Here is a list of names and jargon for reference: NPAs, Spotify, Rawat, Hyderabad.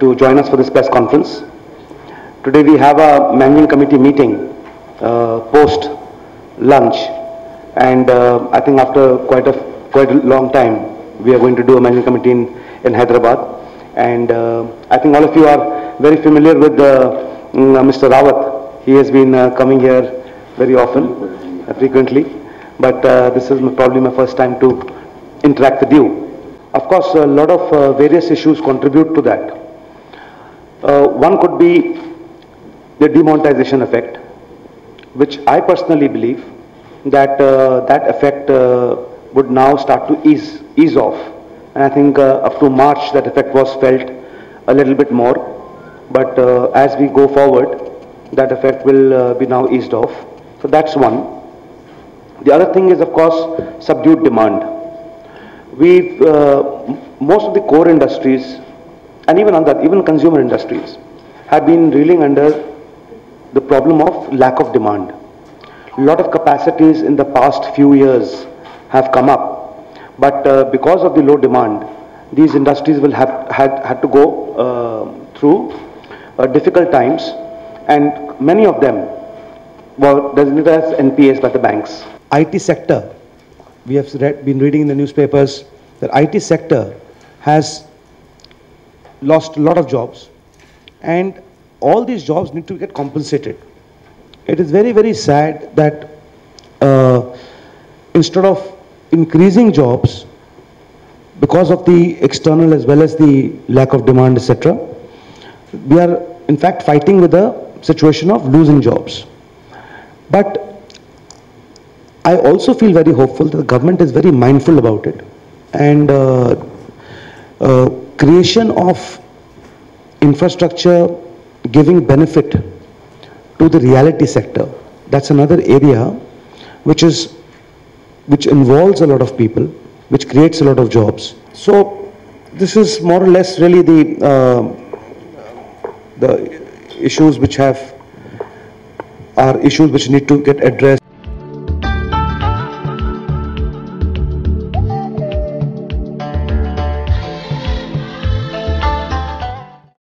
to join us for this press conference. Today we have a managing committee meeting post lunch, and I think after quite a long time we are going to do a managing committee in Hyderabad, and I think all of you are very familiar with Mr. Rawat. He has been coming here very often, frequently, but this is probably my first time to interact with you. Of course, a lot of various issues contribute to that. One could be the demonetization effect, which I personally believe that that effect would now start to ease off. And I think up to March that effect was felt a little bit more, but as we go forward, that effect will be now eased off. So that's one. The other thing is, of course, subdued demand. We've most of the core industries, and even on that, even consumer industries, have been reeling under the problem of lack of demand. A lot of capacities in the past few years have come up, but because of the low demand, these industries will had to go through difficult times, and many of them were designated as NPAs by the banks. IT sector. We have been reading in the newspapers that IT sector has lost a lot of jobs, and all these jobs need to get compensated. It is very, very sad that instead of increasing jobs because of the external as well as the lack of demand, etc., we are in fact fighting with the situation of losing jobs. But I also feel very hopeful that the government is very mindful about it, and creation of infrastructure giving benefit to the reality sector. That's another area which involves a lot of people, which creates a lot of jobs. So this is more or less really the issues which need to get addressed.